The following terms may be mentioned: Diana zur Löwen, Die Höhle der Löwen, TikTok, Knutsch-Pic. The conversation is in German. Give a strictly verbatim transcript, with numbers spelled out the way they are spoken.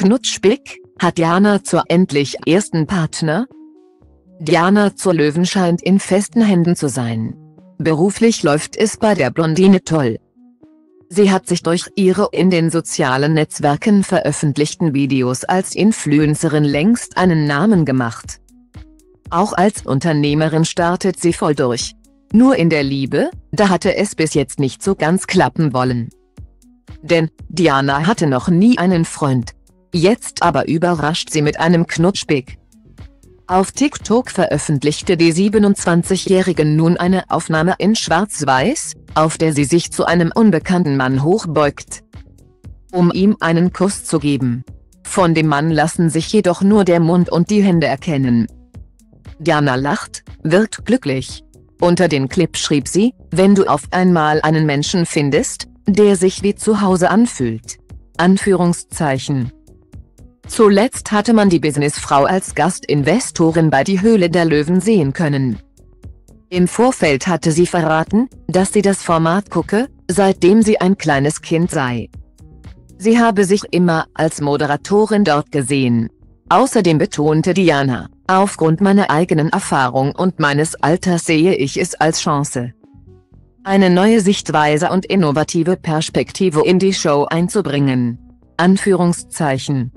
knutschig, hat Diana zur endlich ersten Partner? Diana zur Löwen scheint in festen Händen zu sein. Beruflich läuft es bei der Blondine toll. Sie hat sich durch ihre in den sozialen Netzwerken veröffentlichten Videos als Influencerin längst einen Namen gemacht. Auch als Unternehmerin startet sie voll durch. Nur in der Liebe, da hatte es bis jetzt nicht so ganz klappen wollen. Denn Diana hatte noch nie einen Freund. Jetzt aber überrascht sie mit einem Knutschpick. Auf TikTok veröffentlichte die siebenundzwanzigjährige nun eine Aufnahme in Schwarz-Weiß, auf der sie sich zu einem unbekannten Mann hochbeugt, um ihm einen Kuss zu geben. Von dem Mann lassen sich jedoch nur der Mund und die Hände erkennen. Diana lacht, wirkt glücklich. Unter den Clip schrieb sie: Wenn du auf einmal einen Menschen findest, der sich wie zu Hause anfühlt. Anführungszeichen. Zuletzt hatte man die Businessfrau als Gastinvestorin bei Die Höhle der Löwen sehen können. Im Vorfeld hatte sie verraten, dass sie das Format gucke, seitdem sie ein kleines Kind sei. Sie habe sich immer als Moderatorin dort gesehen. Außerdem betonte Diana: Aufgrund meiner eigenen Erfahrung und meines Alters sehe ich es als Chance, eine neue Sichtweise und innovative Perspektive in die Show einzubringen. Anführungszeichen.